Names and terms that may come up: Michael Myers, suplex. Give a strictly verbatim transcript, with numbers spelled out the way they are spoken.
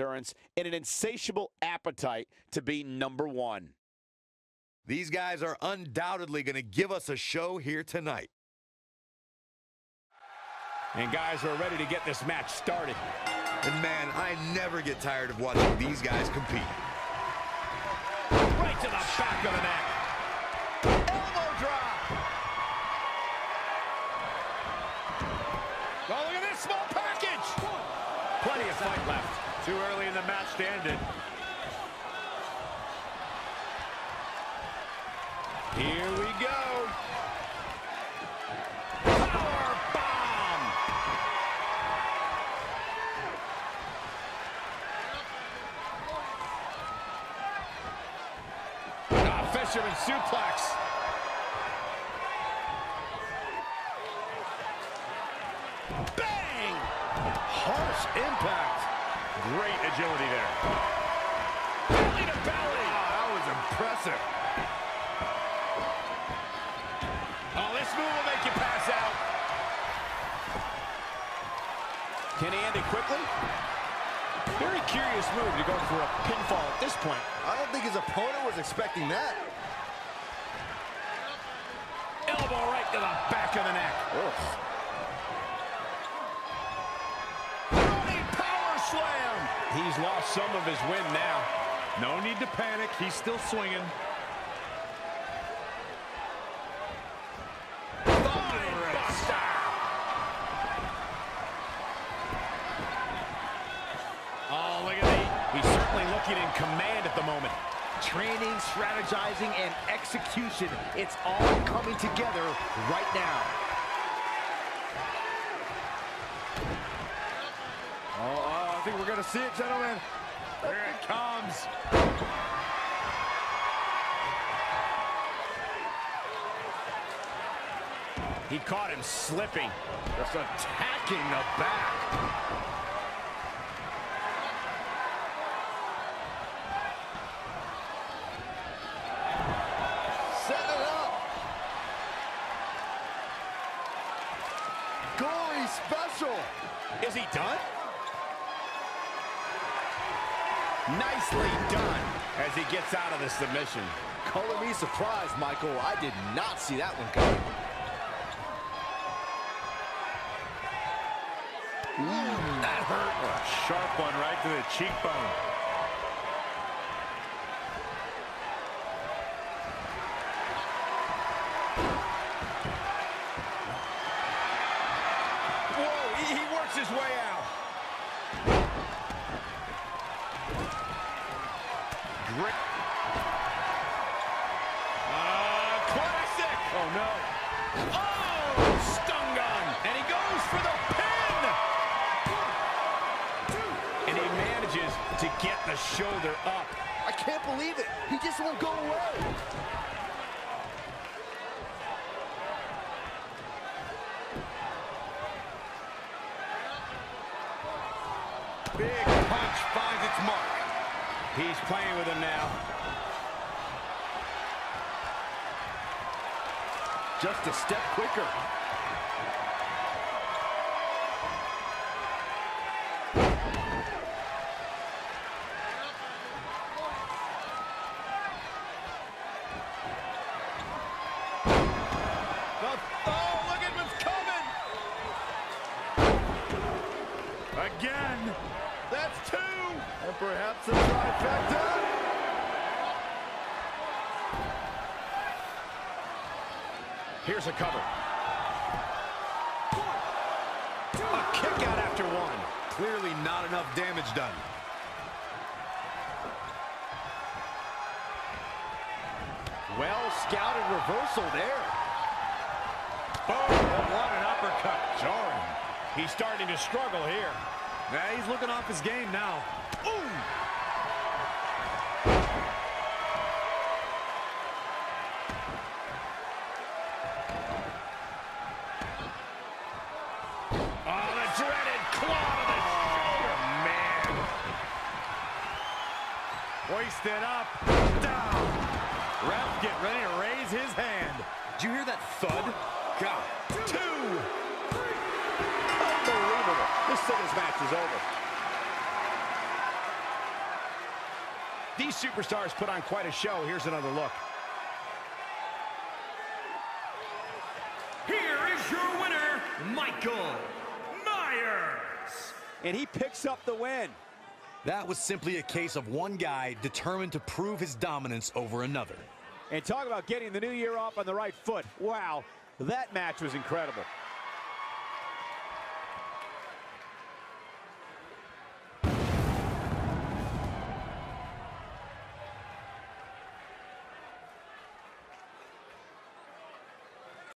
endurance, and an insatiable appetite to be number one. These guys are undoubtedly going to give us a show here tonight. And guys are ready to get this match started. And man, I never get tired of watching these guys compete. Right to the back of the neck. Elbow drop. Oh, look at this small package. Plenty of fight left. Too early in the match to end it. Here we go. Power bomb. Ah, fisherman suplex. Bang! Harsh impact. Great agility there. Belly to belly. Oh, that was impressive. This move will make you pass out. Can he end it quickly? Very curious move to go for a pinfall at this point. I don't think his opponent was expecting that. Elbow right to the back of the neck. Running power slam. He's lost some of his wind now. No need to panic. He's still swinging. In command at the moment. Training, strategizing, and execution. It's all coming together right now. Oh, oh I think we're gonna see it, gentlemen. Here it comes. He caught him slipping. Just attacking the back. Special. Is he done? Nicely done as he gets out of the submission. Color me surprised, Michael. I did not see that one coming. Ooh, that hurt. Oh, a sharp one right to the cheekbone. His way out. Grip. Uh, classic. Oh, no. Oh, stun gun. And he goes for the pin. And he manages to get the shoulder up. I can't believe it. He just won't go away. Big punch finds its mark. He's playing with him now. Just a step quicker. Again, that's two, and perhaps a trifecta. Here's a cover. Two. A kick out after one. Clearly not enough damage done. Well scouted reversal there. Boom, what an uppercut, jarring. He's starting to struggle here. Yeah, he's looking off his game now. Ooh! Oh, the dreaded claw to the shoulder. Oh, man. Hoisted up. Down. Ref, get ready to raise his hand. Did you hear that thud? God. Two. This singles match is over. These superstars put on quite a show. Here's another look. Here is your winner, Michael Myers. And he picks up the win. That was simply a case of one guy determined to prove his dominance over another. And talk about getting the new year off on the right foot. Wow, that match was incredible.